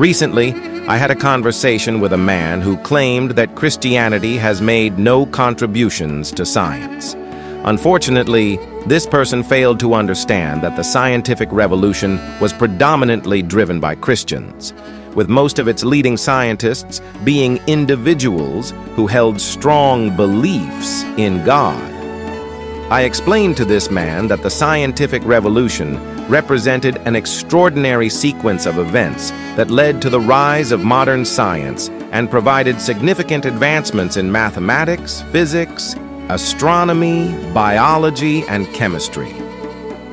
Recently, I had a conversation with a man who claimed that Christianity has made no contributions to science. Unfortunately, this person failed to understand that the scientific revolution was predominantly driven by Christians, with most of its leading scientists being individuals who held strong beliefs in God. I explained to this man that the scientific revolution represented an extraordinary sequence of events that led to the rise of modern science and provided significant advancements in mathematics, physics, astronomy, biology, and chemistry.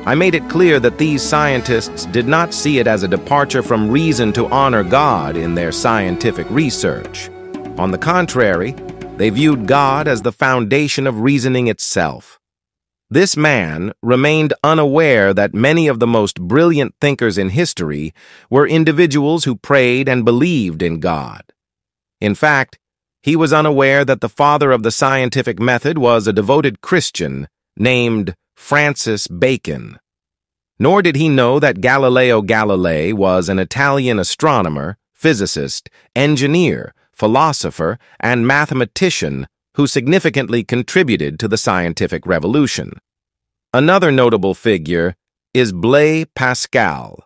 I made it clear that these scientists did not see it as a departure from reason to honor God in their scientific research. On the contrary, they viewed God as the foundation of reasoning itself. This man remained unaware that many of the most brilliant thinkers in history were individuals who prayed and believed in God. In fact, he was unaware that the father of the scientific method was a devoted Christian named Francis Bacon. Nor did he know that Galileo Galilei was an Italian astronomer, physicist, engineer, philosopher, and mathematician who significantly contributed to the scientific revolution. Another notable figure is Blaise Pascal,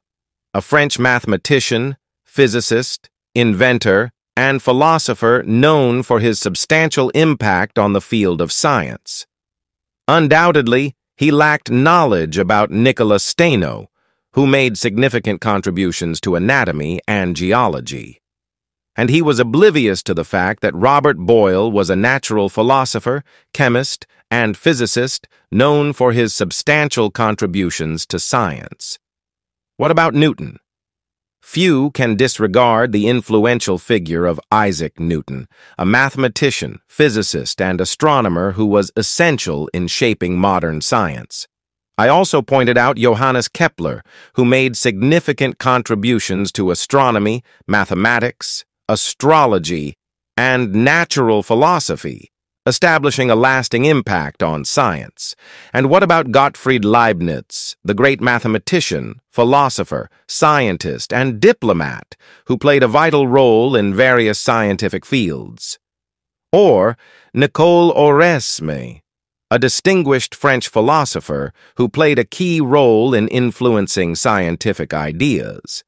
a French mathematician, physicist, inventor, and philosopher known for his substantial impact on the field of science. Undoubtedly, he lacked knowledge about Nicolas Steno, who made significant contributions to anatomy and geology. And he was oblivious to the fact that Robert Boyle was a natural philosopher, chemist, and physicist known for his substantial contributions to science. What about Newton? Few can disregard the influential figure of Isaac Newton, a mathematician, physicist, and astronomer who was essential in shaping modern science. I also pointed out Johannes Kepler, who made significant contributions to astronomy, mathematics, astrology, and natural philosophy, establishing a lasting impact on science. And what about Gottfried Leibniz, the great mathematician, philosopher, scientist, and diplomat who played a vital role in various scientific fields? Or Nicole Oresme, a distinguished French philosopher who played a key role in influencing scientific ideas?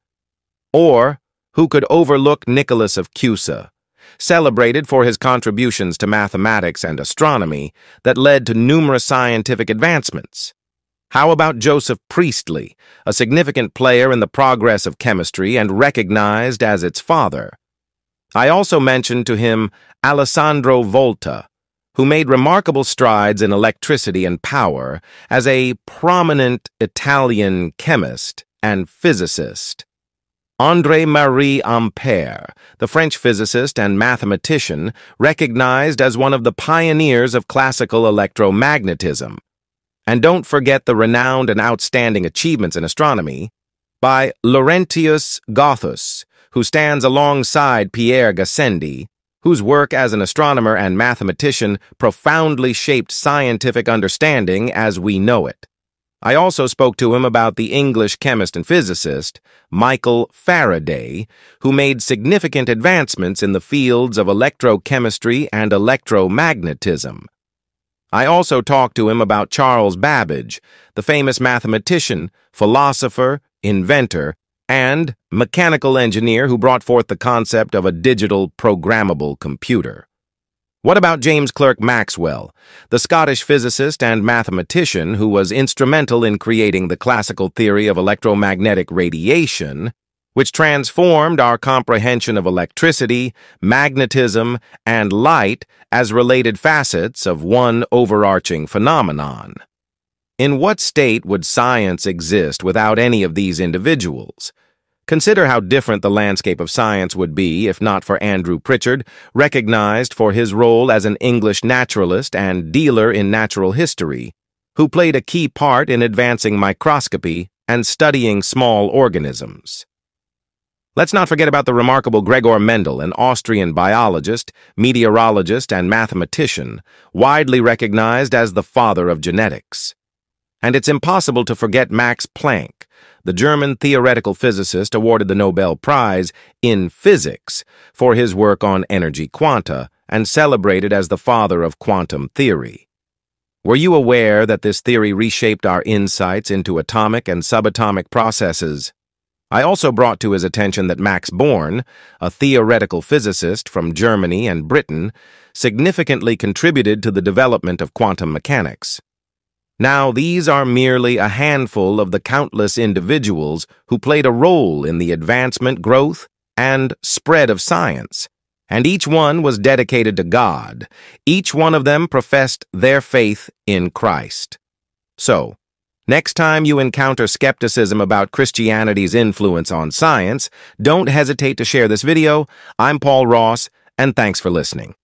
Or who could overlook Nicholas of Cusa, celebrated for his contributions to mathematics and astronomy that led to numerous scientific advancements? How about Joseph Priestley, a significant player in the progress of chemistry and recognized as its father? I also mentioned to him Alessandro Volta, who made remarkable strides in electricity and power as a prominent Italian chemist and physicist. André-Marie Ampère, the French physicist and mathematician, recognized as one of the pioneers of classical electromagnetism. And don't forget the renowned and outstanding achievements in astronomy by Laurentius Gothus, who stands alongside Pierre Gassendi, whose work as an astronomer and mathematician profoundly shaped scientific understanding as we know it. I also spoke to him about the English chemist and physicist, Michael Faraday, who made significant advancements in the fields of electrochemistry and electromagnetism. I also talked to him about Charles Babbage, the famous mathematician, philosopher, inventor, and mechanical engineer who brought forth the concept of a digital programmable computer. What about James Clerk Maxwell, the Scottish physicist and mathematician who was instrumental in creating the classical theory of electromagnetic radiation, which transformed our comprehension of electricity, magnetism, and light as related facets of one overarching phenomenon? In what state would science exist without any of these individuals? Consider how different the landscape of science would be if not for Andrew Pritchard, recognized for his role as an English naturalist and dealer in natural history, who played a key part in advancing microscopy and studying small organisms. Let's not forget about the remarkable Gregor Mendel, an Austrian biologist, meteorologist, and mathematician, widely recognized as the father of genetics. And it's impossible to forget Max Planck, the German theoretical physicist awarded the Nobel Prize in Physics for his work on energy quanta and celebrated as the father of quantum theory. Were you aware that this theory reshaped our insights into atomic and subatomic processes? I also brought to his attention that Max Born, a theoretical physicist from Germany and Britain, significantly contributed to the development of quantum mechanics. Now, these are merely a handful of the countless individuals who played a role in the advancement, growth, and spread of science, and each one was dedicated to God. Each one of them professed their faith in Christ. So, next time you encounter skepticism about Christianity's influence on science, don't hesitate to share this video. I'm Paul Ross, and thanks for listening.